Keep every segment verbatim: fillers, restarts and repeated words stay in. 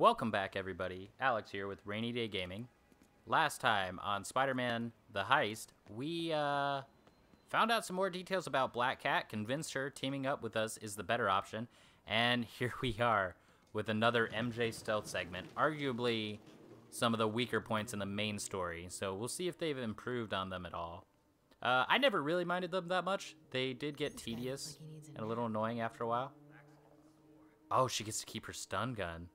Welcome back, everybody. Alex here with Rainy Day Gaming. Last time on Spider-Man The Heist, we uh, found out some more details about Black Cat, convinced her teaming up with us is the better option, and here we are with another M J stealth segment, arguably some of the weaker points in the main story, so we'll see if they've improved on them at all. Uh, I never really minded them that much. They did get tedious and a little annoying after a while. Oh, she gets to keep her stun gun.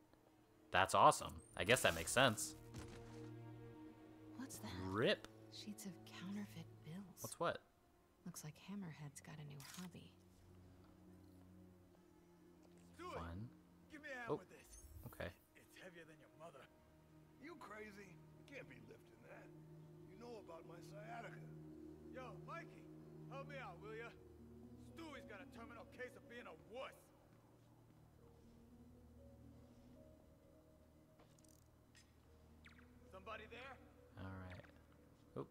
That's awesome. I guess that makes sense. What's that? Rip. Sheets of counterfeit bills. What's what? Looks like Hammerhead's got a new hobby. Do it. Fun. Give me a hand oh. with this. Okay. It's heavier than your mother. You crazy? You can't be lifting that. You know about my sciatica. Yo, Mikey, help me out, will ya? Stewie's got a terminal case of being a wuss. There? All right. Oop.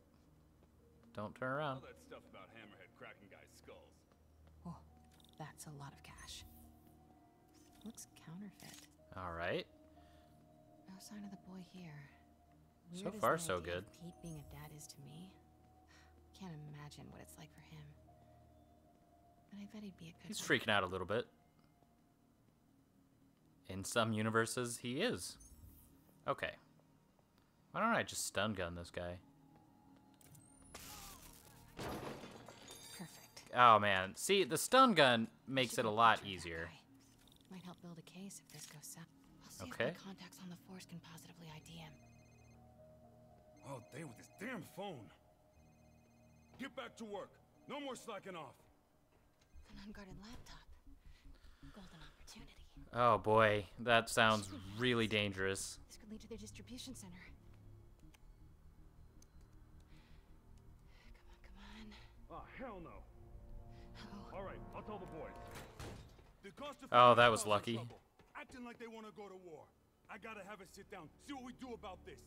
Don't turn around. All that stuff about Hammerhead cracking guys' skulls. Oh, that's a lot of cash. Looks counterfeit. All right. No sign of the boy here. Weird so far, so good. Pete being a dad is to me. Can't imagine what it's like for him. But I bet he'd be a good. He's one. Freaking out a little bit. In some universes, he is. Okay. Why don't I just stun gun this guy? Perfect. Oh man, see the stun gun makes it a lot easier. Might help build a case if this goes south. I'll see okay. If the contacts on the force can positively I D him. All day with this damn phone. Get back to work. No more slacking off. An unguarded laptop. Golden opportunity. Oh boy, that sounds really dangerous. This could lead to their distribution center. Oh, hell no. Oh. All right, I'll tell the boys. The cost of oh, that was lucky. Acting like they want to go to war. I gotta have a sit down, see what we do about this.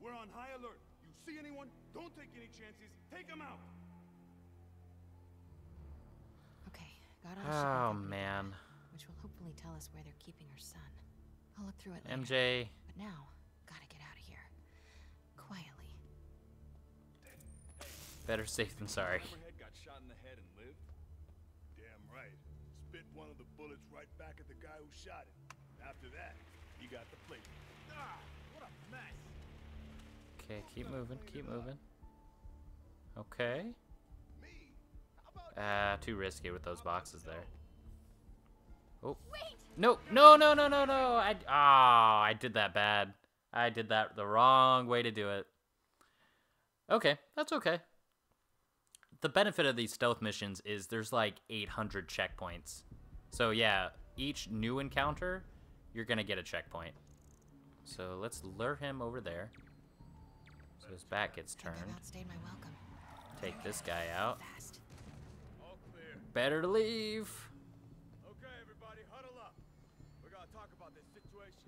We're on high alert. You see anyone, don't take any chances. Take them out. Okay, got our ship. Oh, man. Which will hopefully tell us where they're keeping her son. I'll look through it later. M J. But now, gotta get out of here. Quietly. Better safe than sorry. Hammerhead got shot in the head and lived? Damn right. Spit one of the bullets right back at the guy who shot it. After that, he got the plate. Ah, what a mess. Okay, keep moving, keep moving. Okay. Ah, uh, too risky with those boxes there. Oh. No, no, no, no, no, no. I, oh, I did that bad. I did that the wrong way to do it. Okay, that's okay. The benefit of these stealth missions is there's like eight hundred checkpoints. So yeah, each new encounter, you're gonna get a checkpoint. So let's lure him over there. So his back gets turned. Take this guy out. Better to leave. Okay, everybody, huddle up. We're gonna talk about this situation.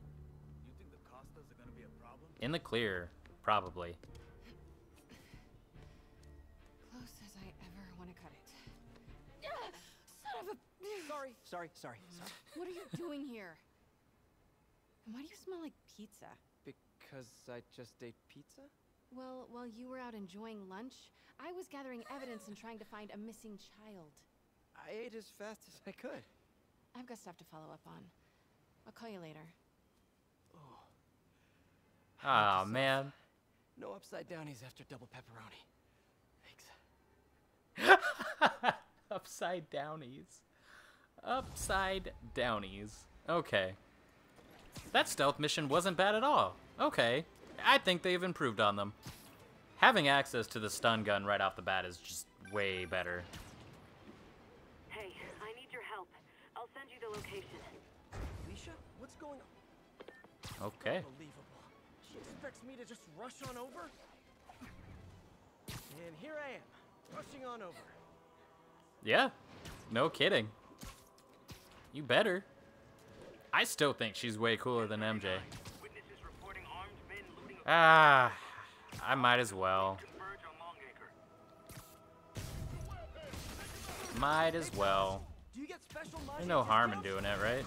You think the Costas are gonna be a problem? In the clear, probably. Sorry, sorry, sorry, sorry. What are you doing here? And why do you smell like pizza? Because I just ate pizza? Well, while you were out enjoying lunch, I was gathering evidence and trying to find a missing child. I ate as fast as I could. I've got stuff to follow up on. I'll call you later. Oh, oh man. No upside downies after double pepperoni. Thanks. Upside downies. Upside downies. Okay. That stealth mission wasn't bad at all. Okay. I think they've improved on them. Having access to the stun gun right off the bat is just way better. Hey, I need your help. I'll send you the location. Felicia, what's going on? Okay. Unbelievable. She expects me to just rush on over? And here I am, rushing on over. Yeah, no kidding. You better. I still think she's way cooler than M J. Ah, I might as well. Might as well. There's no harm in doing it, right?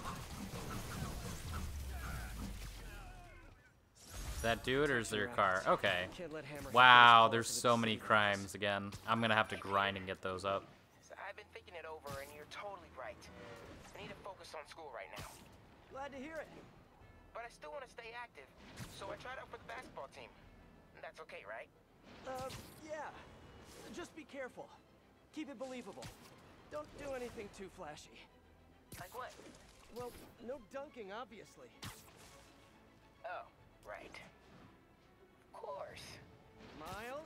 Does that do it, or is there a car? Okay. Wow, there's so many crimes again. I'm gonna have to grind and get those up. I've been thinking it over, and you're totally right. I need to focus on school right now. Glad to hear it. But I still want to stay active, so I tried out for the basketball team. That's okay, right? Uh, yeah. Just be careful. Keep it believable. Don't do anything too flashy. Like what? Well, no dunking, obviously. Oh. Right. Of course. Miles?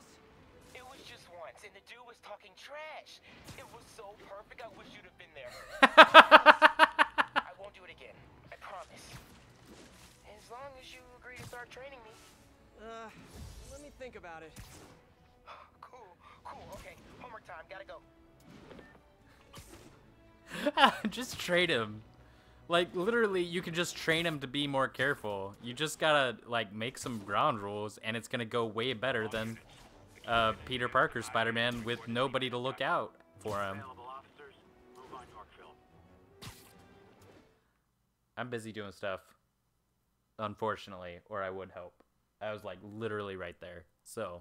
It was just once, and the dude was talking trash. It was so perfect, I wish you'd have been there. I won't do it again. I promise. As long as you agree to start training me. Uh, let me think about it. Cool, cool, okay. Homework time, gotta go. Just trade him. Like, literally, you can just train him to be more careful. You just gotta, like, make some ground rules, and it's gonna go way better than uh, Peter Parker Spider-Man with nobody to look out for him. I'm busy doing stuff, unfortunately, or I would help. I was, like, literally right there. So,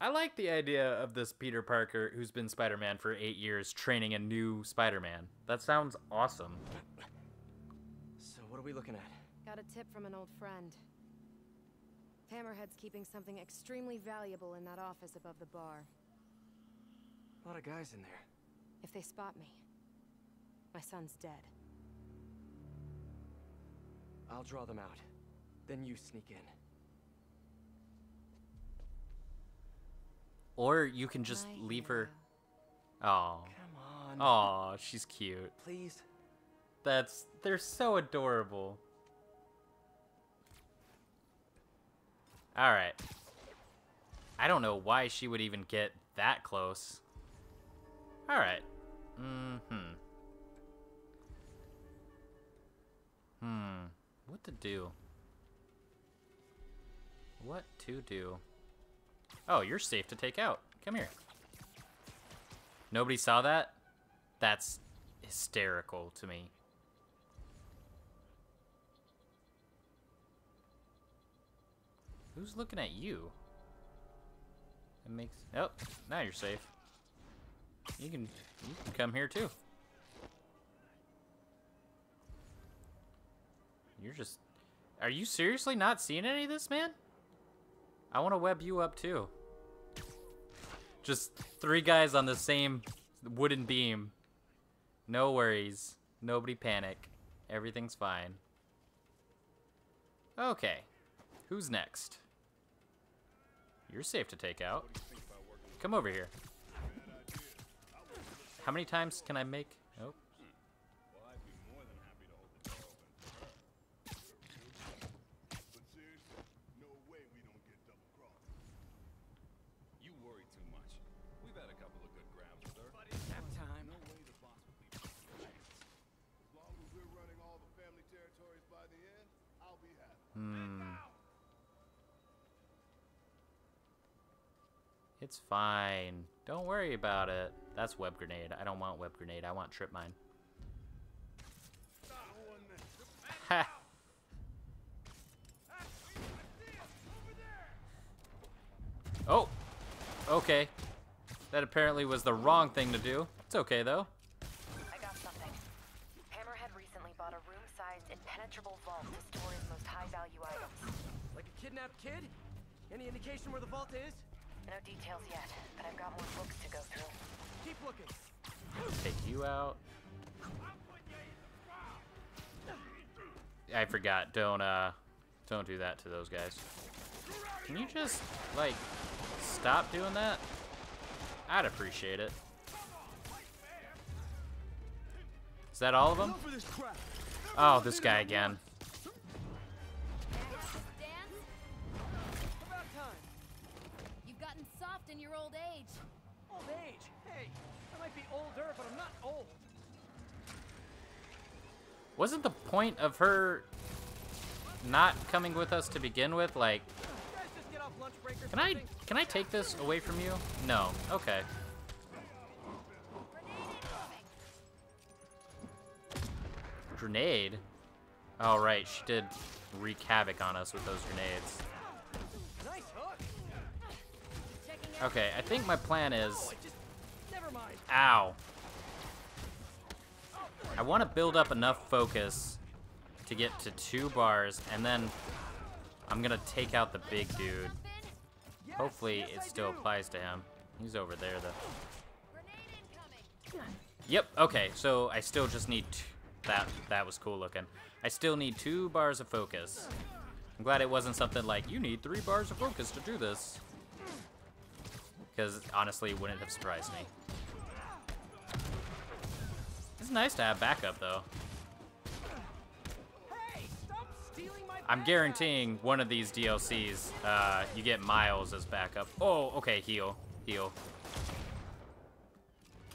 I like the idea of this Peter Parker who's been Spider-Man for eight years training a new Spider-Man. That sounds awesome. So what are we looking at? Got a tip from an old friend. Hammerhead's keeping something extremely valuable in that office above the bar. A lot of guys in there. If they spot me, my son's dead. I'll draw them out. Then you sneak in. Or you can just leave her. Oh, come on. Oh, she's cute. Please. That's they're so adorable. All right. I don't know why she would even get that close. All right. Mm-hmm. Hmm. What to do? What to do? Oh, you're safe to take out. Come here. Nobody saw that? That's hysterical to me. Who's looking at you? It makes... Oh, now you're safe. You can, you can come here too. You're just... Are you seriously not seeing any of this, man? I want to web you up too. Just three guys on the same wooden beam. No worries. Nobody panic. Everything's fine. Okay. Who's next? You're safe to take out. Come over here. How many times can I make? Oh. It's fine. Don't worry about it. That's web grenade. I don't want web grenade. I want trip mine. Ha! Oh! Okay. That apparently was the wrong thing to do. It's okay, though. I got something. Hammerhead recently bought a room-sized impenetrable vault to store his most high-value items. Like a kidnapped kid? Any indication where the vault is? No details yet, but I've got more books to go through. Keep looking. Take you out. I forgot. Don't uh, don't do that to those guys. Can you just like stop doing that? I'd appreciate it. Is that all of them? Oh, this guy again. In your old age. Old age? Hey, I might be older, but I'm not old. Wasn't the point of her not coming with us to begin with? Like, can I can I take this away from you? No. Okay. Grenade? Oh, right. She did wreak havoc on us with those grenades. Okay, I think my plan is... Ow. I want to build up enough focus to get to two bars, and then I'm going to take out the big dude. Hopefully it still applies to him. He's over there, though. Yep, okay, so I still just need... Two. That, that was cool looking. I still need two bars of focus. I'm glad it wasn't something like, you need three bars of focus to do this. Because, honestly, it wouldn't have surprised me. It's nice to have backup, though. I'm guaranteeing one of these D L Cs, uh, you get Miles as backup. Oh, okay, heal. Heal.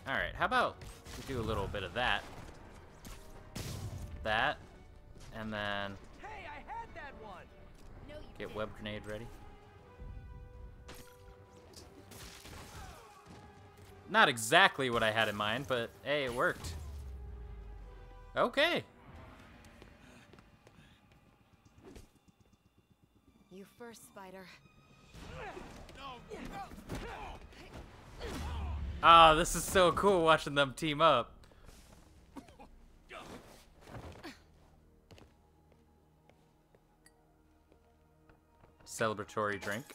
Alright, how about we do a little bit of that. That. And then... Hey, I had that one. Get web grenade ready. Not exactly what I had in mind, but hey, it worked. Okay. You first, Spider. Ah, oh, this is so cool watching them team up. Celebratory drink.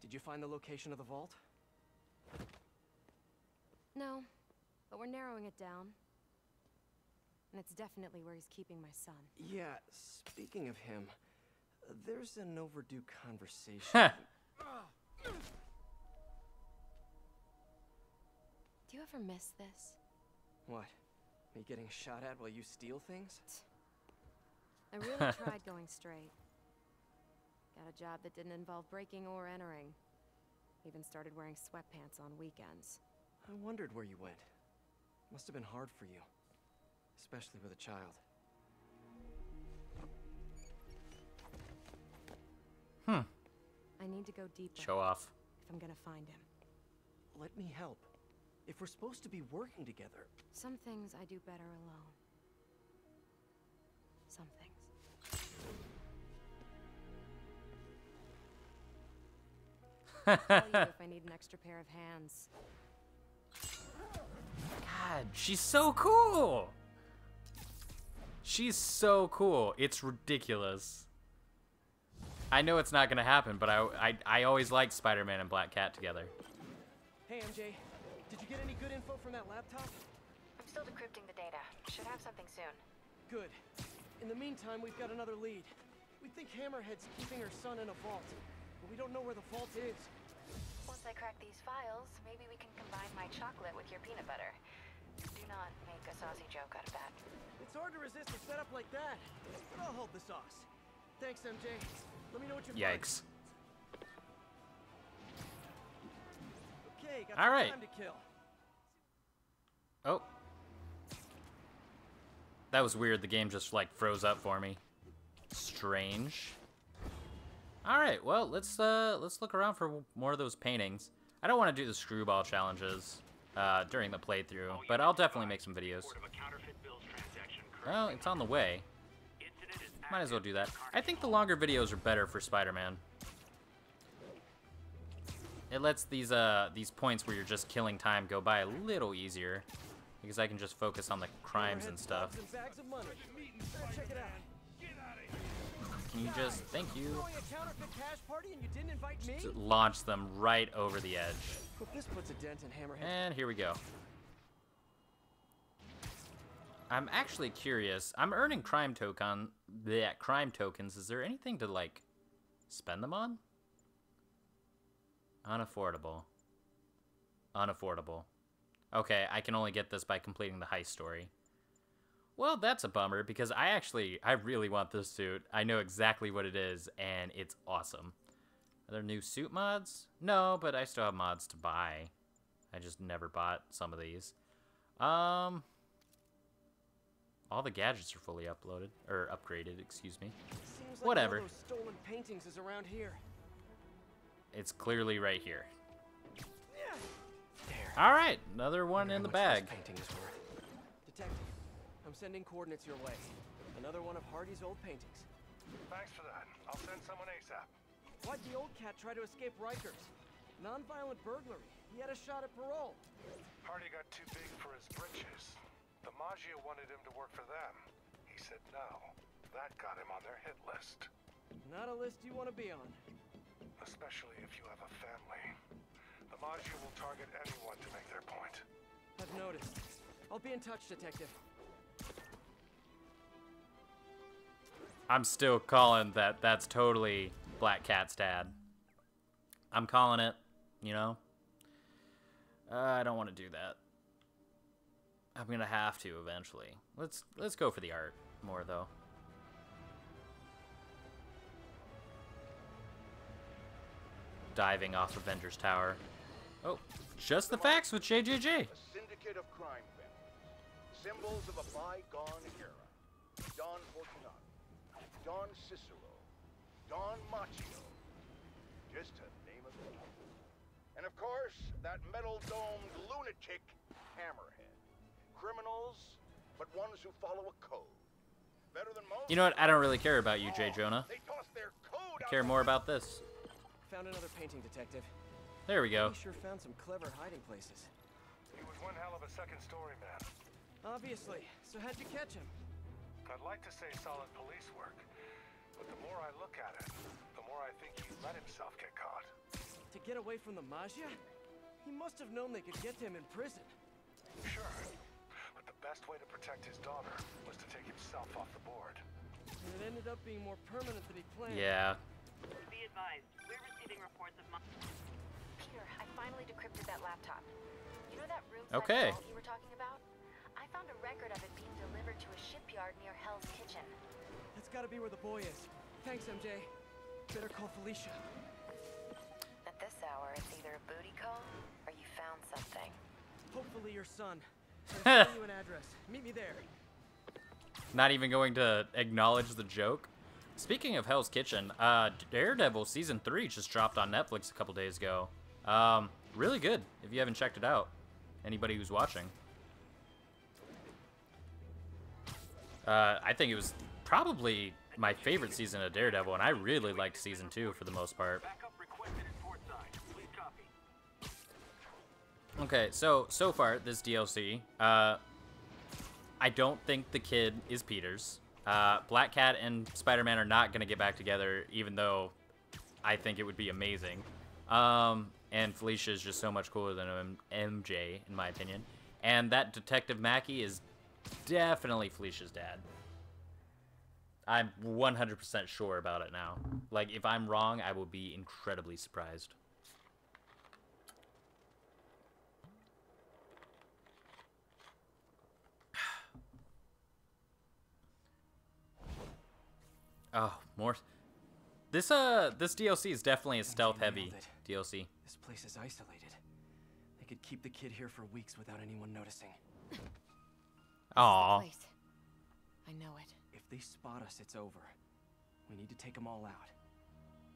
Did you find the location of the vault? No, but we're narrowing it down. And it's definitely where he's keeping my son. Yeah, speaking of him, there's an overdue conversation. Do you ever miss this? What? Me getting shot at while you steal things? I really tried going straight. Got a job that didn't involve breaking or entering. Even started wearing sweatpants on weekends. I wondered where you went. Must have been hard for you. Especially with a child. Hmm. I need to go deeper. Show off. If I'm gonna find him. Let me help. If we're supposed to be working together... Some things I do better alone. Some things. I'll tell you if I need an extra pair of hands. God, she's so cool! She's so cool. It's ridiculous. I know it's not gonna happen, but I, I, I always liked Spider-Man and Black Cat together. Hey, M J. Did you get any good info from that laptop? I'm still decrypting the data. Should have something soon. Good. In the meantime, we've got another lead. We think Hammerhead's keeping her son in a vault, but we don't know where the vault is. Once I crack these files, maybe we can combine my chocolate with your peanut butter. Do not make a saucy joke out of that. It's hard to resist a setup like that, but I'll hold the sauce. Thanks, M J. Let me know what you find. Yikes. Okay, got All right. Time to kill. Oh. That was weird. The game just, like, froze up for me. Strange. All right, well, let's uh, let's look around for more of those paintings. I don't want to do the screwball challenges uh, during the playthrough, but I'll definitely make some videos. Well, it's on the way. Might as well do that. I think the longer videos are better for Spider-Man. It lets these uh these points where you're just killing time go by a little easier, because I can just focus on the crimes and stuff. Can you just thank you? Just launch them right over the edge. And here we go. I'm actually curious. I'm earning crime token. Yeah, crime tokens. Is there anything to like spend them on? Unaffordable. Unaffordable. Okay, I can only get this by completing the heist story. Well, that's a bummer, because I actually, I really want this suit. I know exactly what it is, and it's awesome. Are there new suit mods? No, but I still have mods to buy. I just never bought some of these. Um, all the gadgets are fully uploaded, or upgraded, excuse me. Seems like whatever. All those stolen paintings is around here. It's clearly right here. Yeah. All right, another one in the bag. Detective, I'm sending coordinates your way. Another one of Hardy's old paintings. Thanks for that. I'll send someone ASAP. Why'd the old cat try to escape Rikers? Non-violent burglary. He had a shot at parole. Hardy got too big for his britches. The Magia wanted him to work for them. He said no. That got him on their hit list. Not a list you want to be on. Especially if you have a family. The Magia will target anyone to make their point. I've noticed. I'll be in touch, Detective. I'm still calling that. That's totally Black Cat's dad. I'm calling it, you know? Uh, I don't want to do that. I'm gonna have to eventually. Let's let's go for the art more though. Diving off Avengers Tower. Oh, just the facts with J J J. A syndicate of crime families. Symbols of a bygone era. Don Fortunato. Don Cicero, Don Machio, just to name a few. And of course, that metal-domed lunatic, Hammerhead. Criminals, but ones who follow a code. Better than most. You know what? I don't really care about you, J. Jonah. They toss their code I care more about this. Found another painting, Detective. There we go. He sure found some clever hiding places. He was one hell of a second-story man. Obviously. So how'd you catch him? I'd like to say solid police work, but the more I look at it, the more I think he let himself get caught. To get away from the Magia? He must have known they could get to him in prison. Sure, but the best way to protect his daughter was to take himself off the board. And it ended up being more permanent than he planned. Yeah. Be advised, we're receiving reports of... Peter, I finally decrypted that laptop. You know that room okay. That you were talking about? I found a record of it being delivered to a shipyard near Hell's Kitchen. That's gotta be where the boy is. Thanks, M J. Better call Felicia. At this hour, it's either a booty call or you found something. Hopefully your son. I'll send you an address. Meet me there. Not even going to acknowledge the joke. Speaking of Hell's Kitchen, uh, Daredevil season three just dropped on Netflix a couple days ago. Um, really good if you haven't checked it out. Anybody who's watching. Uh, I think it was probably my favorite season of Daredevil, and I really liked season two for the most part. Okay, so, so far, this D L C, uh, I don't think the kid is Peter's. Uh, Black Cat and Spider-Man are not going to get back together, even though I think it would be amazing. Um, and Felicia is just so much cooler than M J, in my opinion. And that Detective Mackey is definitely Felicia's dad. I'm one hundred percent sure about it now. Like, if I'm wrong, I will be incredibly surprised. Oh, more. This, uh, this D L C is definitely a stealth-heavy D L C. This place is isolated. They could keep the kid here for weeks without anyone noticing. Aw. I know it. If they spot us, it's over. We need to take them all out.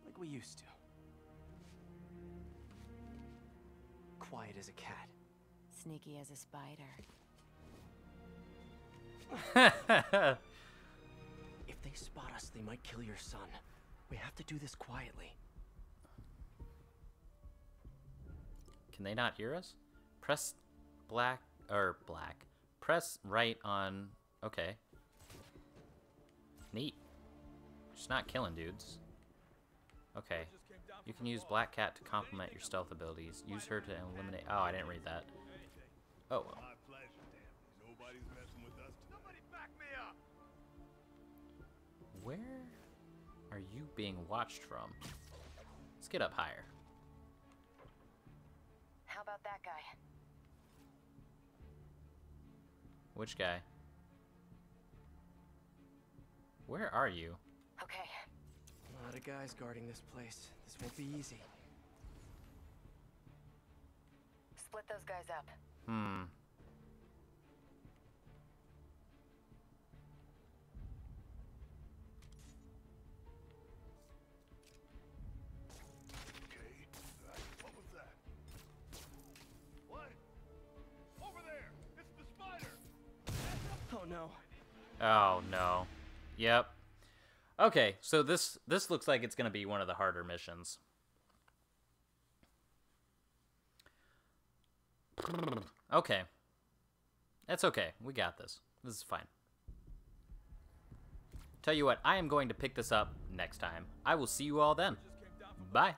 Like we used to. Quiet as a cat. Sneaky as a spider. If they spot us, they might kill your son. We have to do this quietly. Can they not hear us? Press black or black. Press right on... Okay. Neat. Just not killing dudes. Okay. You can use Black Cat to complement your stealth abilities. Use her to eliminate... Oh, I didn't read that. Oh, well. Where are you being watched from? Let's get up higher. How about that guy? Which guy? Where are you? Okay. A lot of guys guarding this place. This won't be easy. Split those guys up. Hmm. Okay. What was that? What? Oh, no. Yep. Okay, so this, this looks like it's going to be one of the harder missions. Okay. That's okay. We got this. This is fine. Tell you what, I am going to pick this up next time. I will see you all then. Bye.